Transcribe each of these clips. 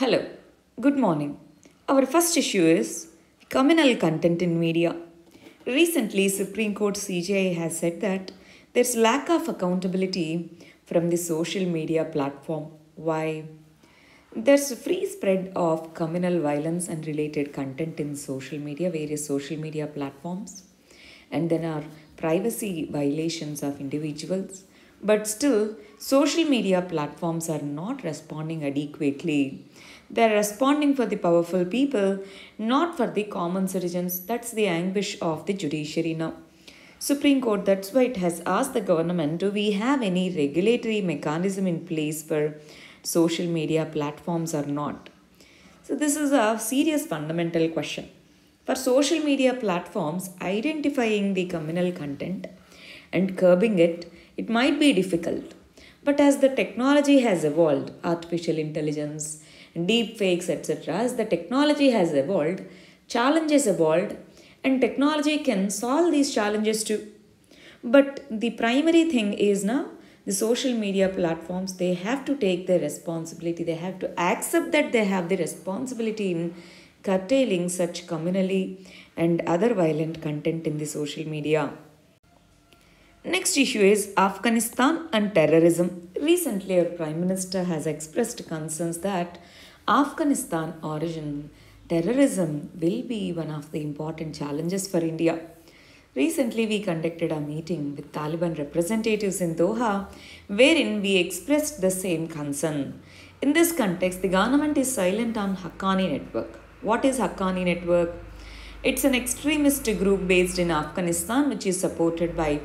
Hello, good morning. Our first issue is communal content in media. Recently, Supreme Court CJI has said that there's lack of accountability from the social media platform. Why? There's a free spread of communal violence and related content in social media, various social media platforms. And then our privacy violations of individuals. But still, social media platforms are not responding adequately. They are responding for the powerful people, not for the common citizens. That's the anguish of the judiciary now. Supreme Court, that's why it has asked the government, do we have any regulatory mechanism in place for social media platforms or not? So this is a serious fundamental question. For social media platforms, identifying the communal content and curbing it, it might be difficult. But as the technology has evolved, artificial intelligence, deep fakes, etc. As the technology has evolved, challenges evolved, and technology can solve these challenges too. But the primary thing is now, the social media platforms, they have to take their responsibility. They have to accept that they have the responsibility in curtailing such communally and other violent content in the social media. Next issue is Afghanistan and terrorism. Recently, our Prime Minister has expressed concerns that Afghanistan origin terrorism will be one of the important challenges for India. Recently, we conducted a meeting with Taliban representatives in Doha, wherein we expressed the same concern. In this context, the government is silent on Haqqani network. What is Haqqani network? It's an extremist group based in Afghanistan, which is supported by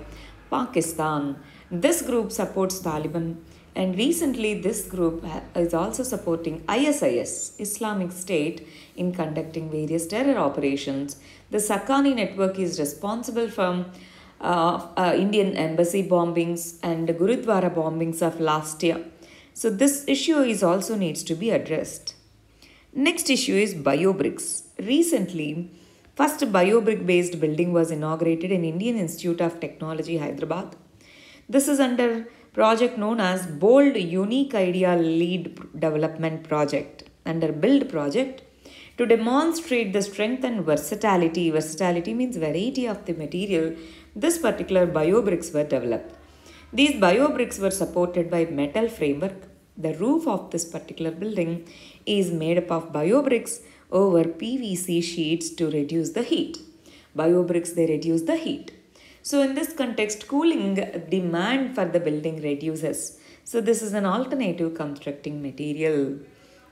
Pakistan. This group supports Taliban, and recently this group is also supporting ISIS, Islamic State, in conducting various terror operations. The Haqqani network is responsible for Indian embassy bombings and Gurudwara bombings of last year. So this issue is also needs to be addressed. Next issue is Bio-Bricks. Recently, first bio-brick based building was inaugurated in Indian Institute of Technology, Hyderabad. This is under project known as Bold Unique Idea Lead Development Project, under Build project, to demonstrate the strength and versatility. Versatility means variety of the material. This particular bio-bricks were developed. These bio-bricks were supported by metal framework. The roof of this particular building is made up of bio-bricks over PVC sheets to reduce the heat. Bio-bricks, they reduce the heat. So in this context, cooling demand for the building reduces. So this is an alternative constructing material.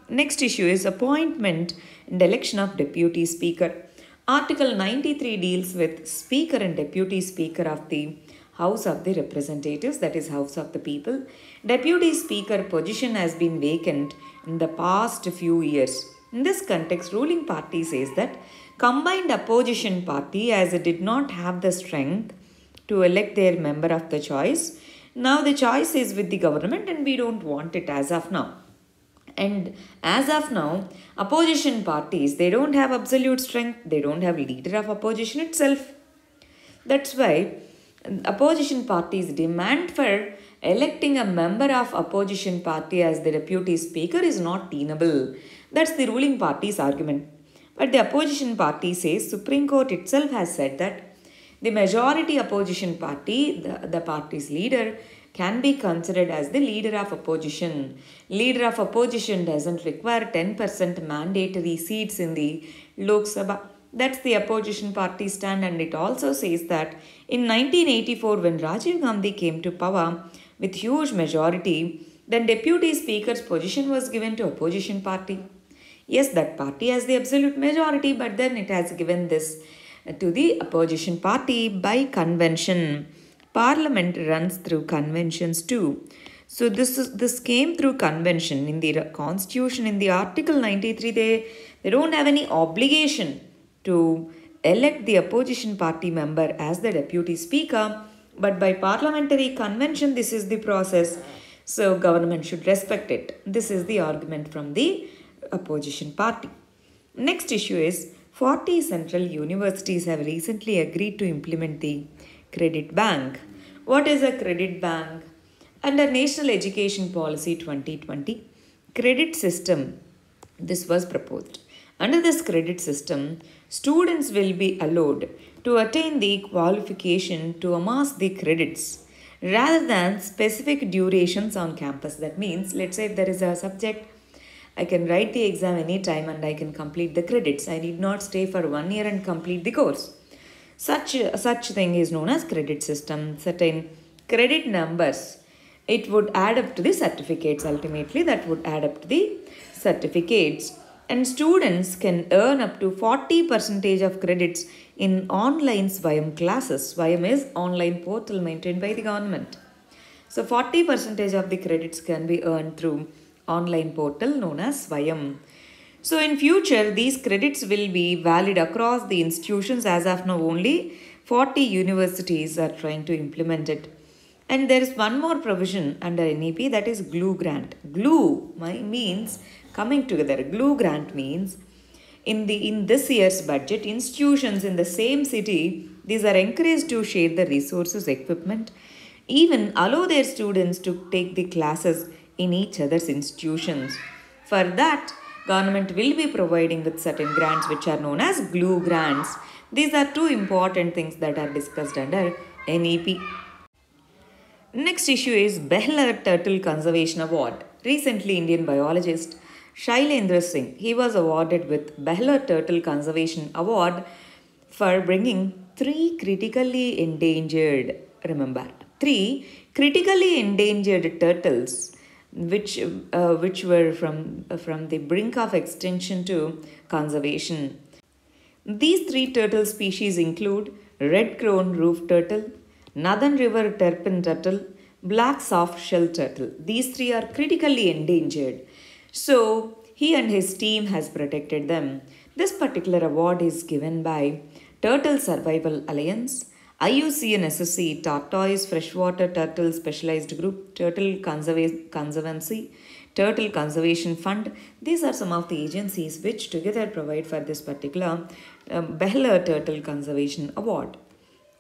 Next issue is appointment and election of deputy speaker. Article 93 deals with speaker and deputy speaker of the House of the Representatives, that is House of the People. Deputy speaker position has been vacant in the past few years. In this context, ruling party says that combined opposition party, as it did not have the strength to elect their member of the choice, now the choice is with the government and we don't want it as of now. And as of now, opposition parties, they don't have absolute strength, they don't have leader of opposition itself. That's why opposition parties demand for electing a member of opposition party as the deputy speaker is not tenable. That's the ruling party's argument. But the opposition party says, Supreme Court itself has said that the majority opposition party, the party's leader, can be considered as the leader of opposition. Leader of opposition doesn't require 10% mandatory seats in the Lok Sabha. That's the opposition party stand, and it also says that in 1984, when Rajiv Gandhi came to power with huge majority, then deputy speaker's position was given to opposition party. Yes, that party has the absolute majority, but then it has given this to the opposition party by convention. Parliament runs through conventions too. So this came through convention in the constitution. In the Article 93, they don't have any obligation to elect the opposition party member as the deputy speaker, but by parliamentary convention, this is the process. So government should respect it. This is the argument from the opposition party. Next issue is 40 central universities have recently agreed to implement the credit bank. What is a credit bank? Under National Education Policy 2020, credit system this was proposed. Under this credit system, students will be allowed to attain the qualification to amass the credits rather than specific durations on campus. That means, let's say if there is a subject, I can write the exam anytime and I can complete the credits. I need not stay for 1 year and complete the course. Such thing is known as credit system. Certain credit numbers, it would add up to the certificates. Ultimately, that would add up to the certificates. And students can earn up to 40% of credits in online Swayam classes. Swayam is online portal maintained by the government. So 40% of the credits can be earned through online portal known as Swayam. So in future, these credits will be valid across the institutions. As of now, only 40 universities are trying to implement it. And there is one more provision under NEP, that is GLUE grant. GLUE means coming together. GLUE grant means in this year's budget, institutions in the same city, these are encouraged to share the resources, equipment, even allow their students to take the classes in each other's institutions. For that, government will be providing with certain grants which are known as GLUE grants. These are two important things that are discussed under NEP. Next issue is Behler Turtle Conservation Award. Recently, Indian biologist Shailendra Singh, he was awarded with Behler Turtle Conservation Award for bringing three critically endangered turtles which were from the brink of extinction to conservation. These three turtle species include red-crowned roof turtle, northern river terrapin turtle, black soft-shell turtle. These three are critically endangered. So he and his team has protected them. This particular award is given by Turtle Survival Alliance, IUCN SSC, Tortoise, Freshwater Turtle Specialized Group, Turtle Conservancy, Turtle Conservation Fund. These are some of the agencies which together provide for this particular Behler Turtle Conservation Award.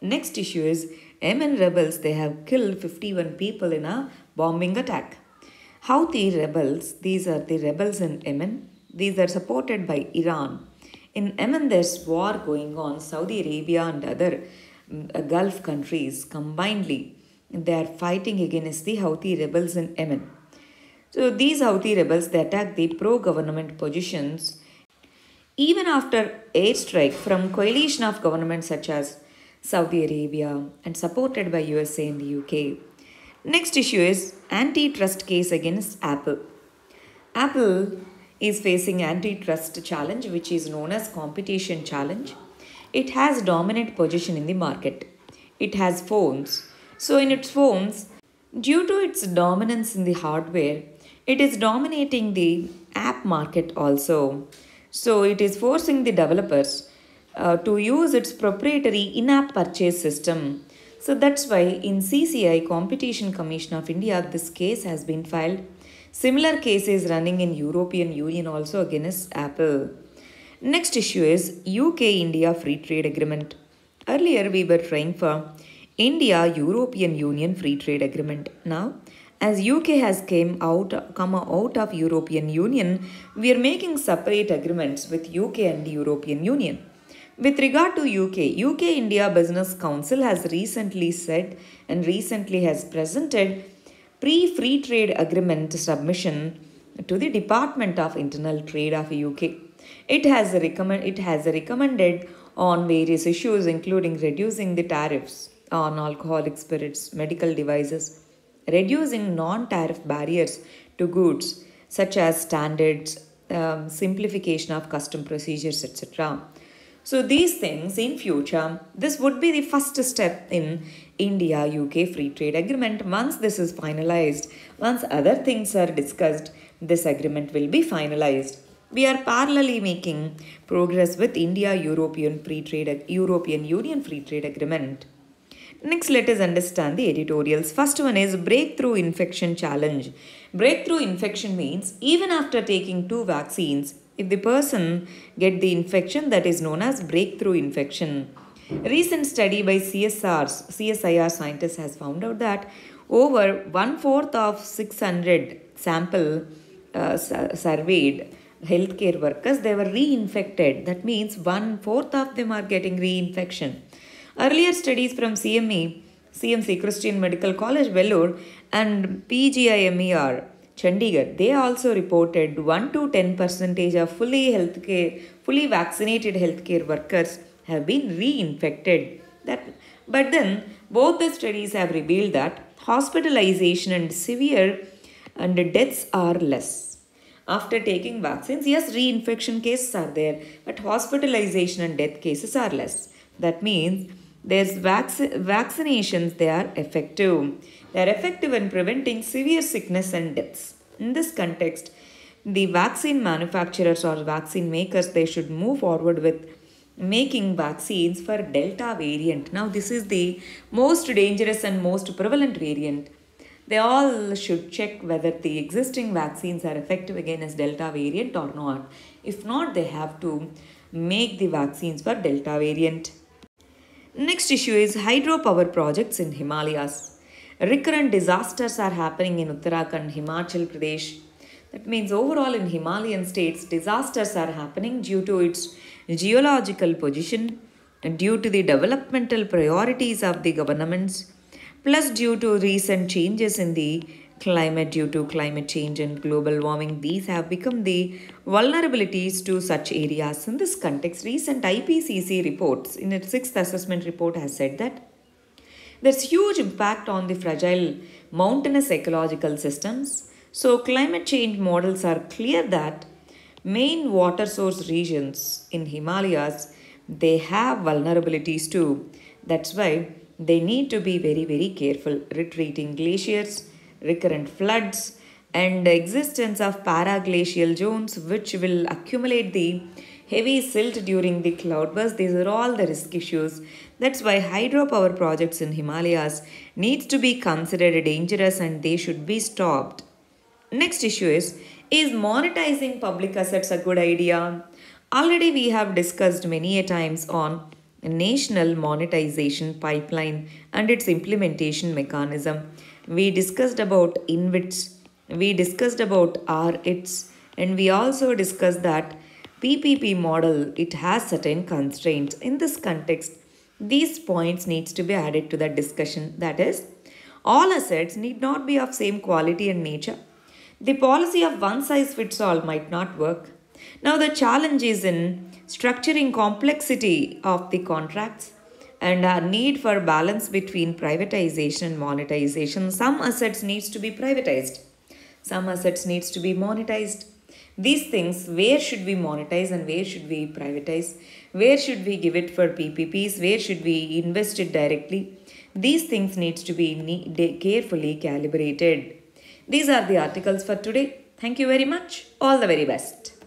Next issue is Yemen rebels, they have killed 51 people in a bombing attack. Houthi rebels, these are the rebels in Yemen. These are supported by Iran. In Yemen, there's war going on. Saudi Arabia and other Gulf countries combinedly, they are fighting against the Houthi rebels in Yemen. So these Houthi rebels, they attack the pro-government positions even after airstrike from coalition of governments such as Saudi Arabia and supported by USA and the UK. Next issue is antitrust case against Apple. Apple is facing antitrust challenge, which is known as competition challenge. It has dominant position in the market. It has phones. So in its phones, due to its dominance in the hardware, it is dominating the app market also. So it is forcing the developers to use its proprietary in-app purchase system. So that's why in CCI, Competition Commission of India, this case has been filed. Similar case is running in European Union also against Apple. Next issue is UK-India Free Trade Agreement. Earlier we were trying for India-European Union Free Trade Agreement. Now, as UK has come out of European Union, we are making separate agreements with UK and the European Union. With regard to UK-India Business Council has recently said and recently has presented pre-free trade agreement submission to the Department of Internal Trade of UK. It has recommended on various issues including reducing the tariffs on alcoholic spirits, medical devices, reducing non-tariff barriers to goods such as standards, simplification of custom procedures, etc. So these things in future, this would be the first step in India-UK Free Trade Agreement. Once this is finalized, once other things are discussed, this agreement will be finalized. We are parallelly making progress with European Union Free Trade Agreement. Next, let us understand the editorials. First one is Breakthrough Infection Challenge. Breakthrough infection means even after taking 2 vaccines, if the person get the infection, that is known as breakthrough infection. Recent study by CSIR scientists has found out that over 1/4 of 600 sample surveyed healthcare workers, they were reinfected. That means 1/4 of them are getting reinfection. Earlier studies from CMC, Christian Medical College, Vellore, and PGIMER, Chandigarh, they also reported 1 to 10% of fully vaccinated healthcare workers have been reinfected. But then both the studies have revealed that hospitalization and severe and deaths are less. After taking vaccines, yes, reinfection cases are there, but hospitalization and death cases are less. That means there's vaccinations, they are effective. They are effective in preventing severe sickness and deaths. In this context, the vaccine manufacturers or vaccine makers, they should move forward with making vaccines for Delta variant. Now, this is the most dangerous and most prevalent variant. They all should check whether the existing vaccines are effective against Delta variant or not. If not, they have to make the vaccines for Delta variant. Next issue is hydropower projects in Himalayas. Recurrent disasters are happening in Uttarakhand, Himachal Pradesh. That means overall in Himalayan states, disasters are happening due to its geological position and due to the developmental priorities of the governments, plus due to recent changes in the climate due to climate change and global warming. These have become the vulnerabilities to such areas. In this context, recent IPCC reports in its 6th assessment report has said that there's huge impact on the fragile mountainous ecological systems. So climate change models are clear that main water source regions in Himalayas, they have vulnerabilities too. That's why they need to be very, very careful. Retreating glaciers, recurrent floods, and the existence of paraglacial zones which will accumulate the heavy silt during the cloudburst. These are all the risk issues. That's why hydropower projects in Himalayas needs to be considered dangerous and they should be stopped. Next issue is monetizing public assets a good idea? Already we have discussed many a times on national monetization pipeline and its implementation mechanism. We discussed about InvITs, we discussed about RITs, and we also discussed that PPP model, it has certain constraints. In this context, these points needs to be added to the discussion. That is, all assets need not be of same quality and nature. The policy of one size fits all might not work. Now the challenge is in structuring complexity of the contracts and our need for balance between privatization and monetization. Some assets needs to be privatized. Some assets needs to be monetized. These things, where should we monetize and where should we privatize? Where should we give it for PPPs? Where should we invest it directly? These things needs to be carefully calibrated. These are the articles for today. Thank you very much. All the very best.